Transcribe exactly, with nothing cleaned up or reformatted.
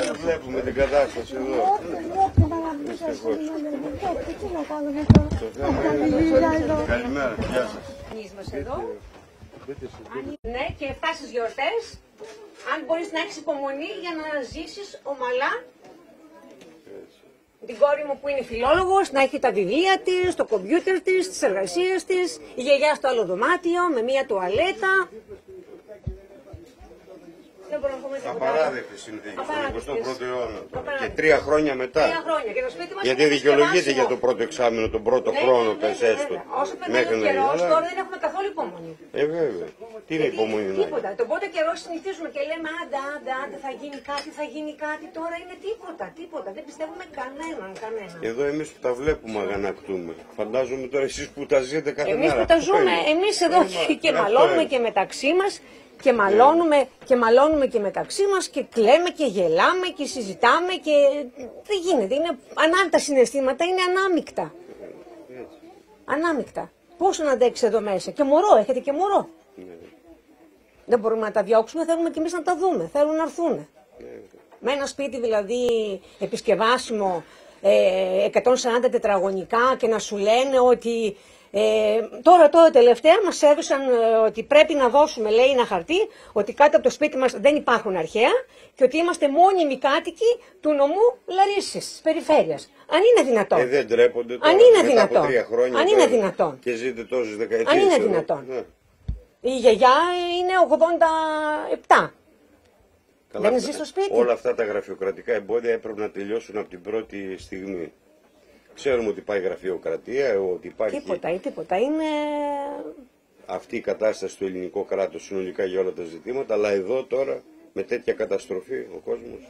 Δεν βλέπουμε την κατάσταση εδώ. Καλημέρα, γεια σας. Ναι, και φτάσεις γιορτές, αν μπορείς να έχεις υπομονή για να ζήσεις ομαλά την κόρη μου που είναι φιλόλογος, να έχει τα βιβλία της, το κομπιούτερ της, τις εργασίες της, η γιαγιά στο άλλο δωμάτιο, με μία τουαλέτα. Δεν μπορώ να πω μετά. Απαράδεκτη συνθήκη στον εικοστό πρώτο αιώνα. Και τρία χρόνια μετά. Τρία χρόνια. Και το σπίτι μας γιατί δικαιολογείται για το πρώτο εξάμηνο, τον πρώτο ναι, χρόνο, ναι, πες έστω. Ναι, ναι. Όσο περνάει ο καιρός, τώρα δεν έχουμε καθόλου υπομονή. Ε, βέβαια. Τι είναι υπομονή? Τίποτα. Τον πρώτο καιρό συνηθίζουμε και λέμε άντα, άντα, άντα, θα γίνει κάτι, θα γίνει κάτι. Τώρα είναι τίποτα, τίποτα. Δεν πιστεύουμε κανέναν, κανέναν. Εδώ εμείς που τα βλέπουμε αγανακτούμε. Φαντάζομαι τώρα εσείς που τα ζείτε κάθε μέρα. Εμείς που τα ζούμε, εμείς εδώ και μαλώνουμε και μεταξύ μας. Και μαλώνουμε, yeah. και μαλώνουμε και μεταξύ μας και κλαίμε και γελάμε και συζητάμε και δεν γίνεται. Είναι ανάμεικτα τα συναισθήματα, είναι ανάμεικτα. Yeah. Ανάμεικτα. Πόσο να αντέξει εδώ μέσα. Και μωρό, έχετε και μωρό. Yeah. Δεν μπορούμε να τα διώξουμε, θέλουμε και εμείς να τα δούμε, θέλουν να έρθουν. Yeah. Με ένα σπίτι δηλαδή επισκευάσιμο ε, εκατόν σαράντα τετραγωνικά και να σου λένε ότι... Ε, τώρα, τώρα τελευταία μας έδωσαν ε, ότι πρέπει να δώσουμε, λέει, ένα χαρτί ότι κάτω από το σπίτι μας δεν υπάρχουν αρχαία και ότι είμαστε μόνιμοι κάτοικοι του νομού Λαρίσσης, της περιφέρειας. Αν είναι δυνατόν. Ε, δεν τρέπονται τώρα, αν είναι μετά δυνατόν. Από τρία χρόνια. Αν τώρα, είναι δυνατόν. Και ζείτε τόσες δεκαετίες. Αν είναι εδώ. Δυνατόν. Ναι. Η γιαγιά είναι ογδόντα επτά. Καλά, δεν ζει στο σπίτι. Όλα αυτά τα γραφειοκρατικά εμπόδια έπρεπε να τελειώσουν από την πρώτη στιγμή. Ξέρουμε ότι υπάρχει γραφειοκρατία, ότι υπάρχει... Τίποτα ή τίποτα, είναι... Αυτή η κατάσταση του ελληνικού κράτους συνολικά για όλα τα ζητήματα, αλλά εδώ τώρα με τέτοια καταστροφή ο κόσμος...